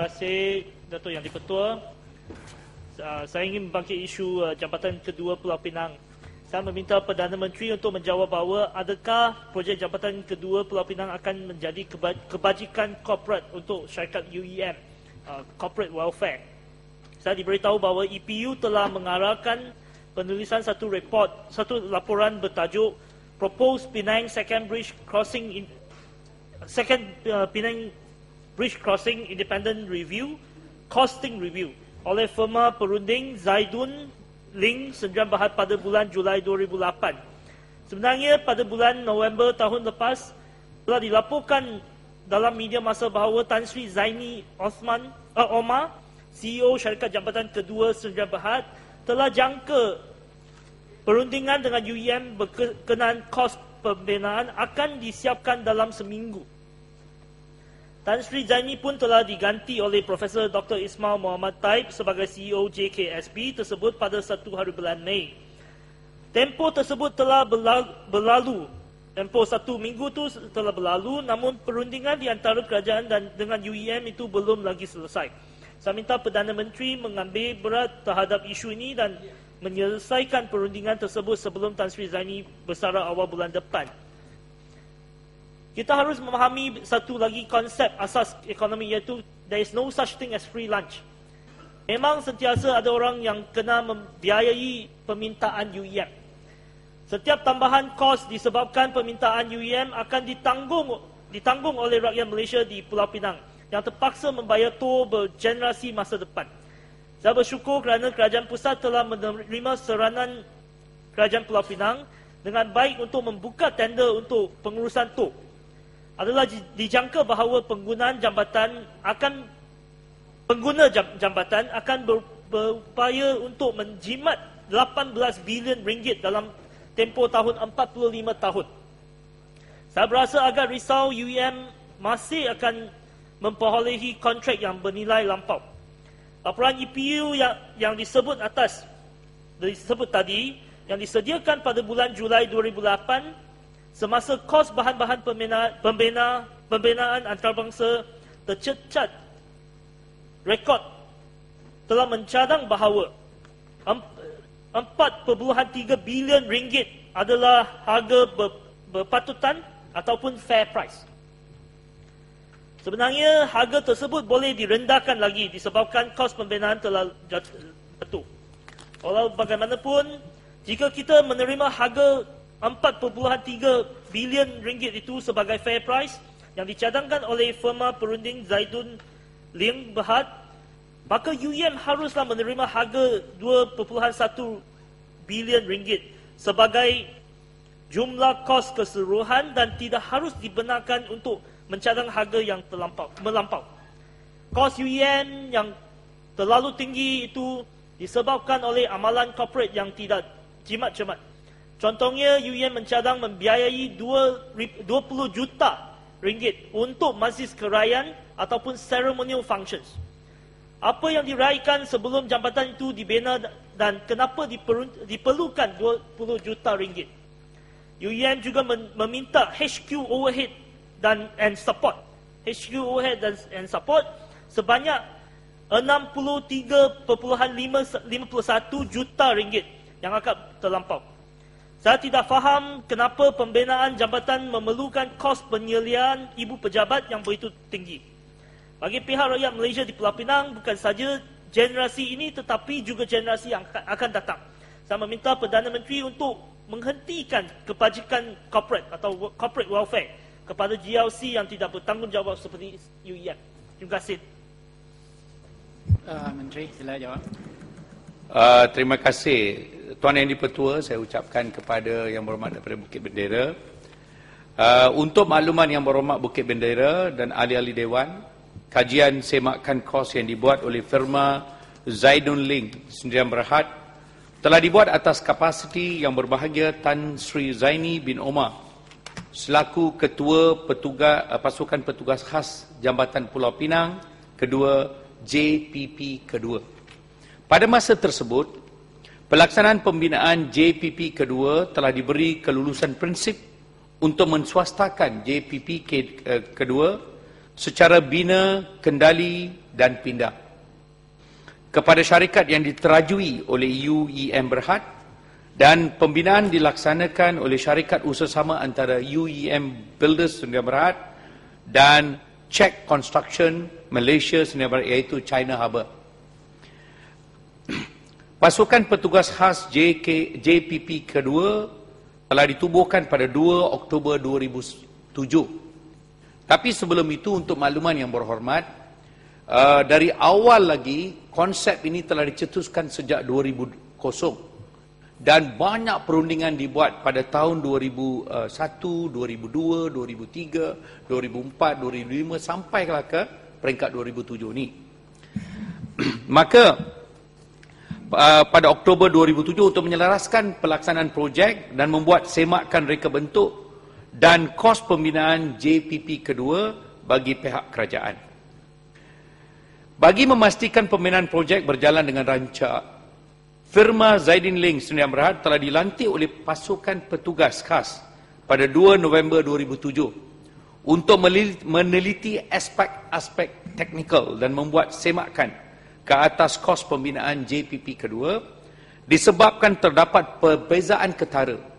kasih Dato' Yang Dipertua. Saya ingin membangkit isu Jambatan Kedua Pulau Pinang. Saya meminta Perdana Menteri untuk menjawab bahawa adakah projek Jambatan Kedua Pulau Pinang akan menjadi kebajikan korporat untuk syarikat UEM, Corporate Welfare. Saya diberitahu bahawa EPU telah mengarahkan penulisan satu laporan bertajuk Proposed Penang Second Bridge Crossing Penang Bridge Crossing Independent Review Costing Review oleh firma perunding Zaidun Leeng Sdn Bhd pada bulan Julai 2008. Sebenarnya pada bulan November tahun lepas telah dilaporkan dalam media masa bahawa Tan Sri Zaini Othman Omar, CEO Syarikat Jambatan Kedua Sendirian Berhad, telah jangka perundingan dengan UEM berkenaan kos pembinaan akan disiapkan dalam seminggu. Tan Sri Zaini pun telah diganti oleh Profesor Dr. Ismail Muhammad Taib sebagai CEO JKSB tersebut pada 1 hari bulan Mei. Tempoh tersebut telah berlalu. Tempoh 1 minggu itu telah berlalu, namun perundingan di antara kerajaan dan dengan UEM itu belum lagi selesai. Saya minta Perdana Menteri mengambil berat terhadap isu ini dan menyelesaikan perundingan tersebut sebelum Tan Sri Zaini bersara awal bulan depan. Kita harus memahami satu lagi konsep asas ekonomi, iaitu there is no such thing as free lunch. Memang sentiasa ada orang yang kena membiayai permintaan UEM. Setiap tambahan kos disebabkan permintaan UEM akan ditanggung oleh rakyat Malaysia di Pulau Pinang yang terpaksa membayar tol bergenerasi masa depan. Saya bersyukur kerana kerajaan pusat telah menerima seranan kerajaan Pulau Pinang dengan baik untuk membuka tender untuk pengurusan tol. Adalah dijangka bahawa pengguna jambatan akan berupaya untuk menjimat 18 bilion ringgit dalam tempoh tahun 45 tahun. Saya berasa agak risau UEM masih akan memperolehi kontrak yang bernilai lampau. Laporan EPU yang disebut tadi yang disediakan pada bulan Julai 2008 semasa kos bahan-bahan pembinaan antarabangsa tercecat rekod telah mencadang bahawa 4.3 bilion ringgit adalah harga berpatutan ataupun fair price. Sebenarnya harga tersebut boleh direndahkan lagi disebabkan kos pembinaan telah jatuh. Walau bagaimanapun, jika kita menerima harga 4.3 bilion ringgit itu sebagai fair price yang dicadangkan oleh firma perunding Zaidun Leeng Berhad, maka UEM haruslah menerima harga 2.1 bilion ringgit sebagai jumlah kos keseluruhan dan tidak harus dibenarkan untuk mencadang harga yang melampau. Kos UEM yang terlalu tinggi itu disebabkan oleh amalan korporat yang tidak jimat-jimat. Contohnya, UEM mencadang membiayai 20 juta ringgit untuk majlis keraian ataupun ceremonial functions. Apa yang diraihkan sebelum jambatan itu dibina dan kenapa diperlukan 20 juta ringgit? UEM juga meminta HQ overhead and support. HQ overhead and support sebanyak 63.51 juta ringgit yang akan terlampau. Saya tidak faham kenapa pembinaan jambatan memerlukan kos penyeliaan ibu pejabat yang begitu tinggi. Bagi pihak rakyat Malaysia di Pulau Pinang, bukan saja generasi ini tetapi juga generasi yang akan datang. Saya meminta Perdana Menteri untuk menghentikan kebajikan corporate atau corporate welfare kepada GLC yang tidak bertanggungjawab seperti UEM. Terima kasih. Menteri, sila jawab. Terima kasih. Tuan Yang Dipertua, saya ucapkan kepada Yang Berhormat daripada Bukit Bendera. Untuk makluman Yang Berhormat Bukit Bendera dan ahli-ahli Dewan, kajian semakan kos yang dibuat oleh firma Zaidun Leeng Sendirian Berhad telah dibuat atas kapasiti Yang Berbahagia Tan Sri Zaini bin Omar selaku Ketua Pasukan Petugas Khas Jambatan Pulau Pinang Kedua JPP Kedua. Pada masa tersebut, pelaksanaan pembinaan JPP Kedua telah diberi kelulusan prinsip untuk menswastakan JPP Kedua secara bina, kendali dan pindah. Kepada syarikat yang diterajui oleh UEM Berhad dan pembinaan dilaksanakan oleh syarikat usaha sama antara UEM Builders Sendirian Berhad dan Czech Construction Malaysia Sendirian Berhad iaitu China Harbour. Pasukan petugas khas JPP kedua telah ditubuhkan pada 2 Oktober 2007. Tapi sebelum itu, untuk makluman yang berhormat, dari awal lagi konsep ini telah dicetuskan sejak 2000 dan banyak perundingan dibuat pada tahun 2001, 2002, 2003, 2004, 2005 sampai ke peringkat 2007 ni. Maka pada Oktober 2007 untuk menyelaraskan pelaksanaan projek dan membuat semakan reka bentuk dan kos pembinaan JPP kedua bagi pihak kerajaan. Bagi memastikan pembinaan projek berjalan dengan rancak, firma Zaidin Links Sdn Bhd telah dilantik oleh pasukan petugas khas pada 2 November 2007 untuk meneliti aspek-aspek teknikal dan membuat semakan ke atas kos pembinaan JPP kedua disebabkan terdapat perbezaan ketara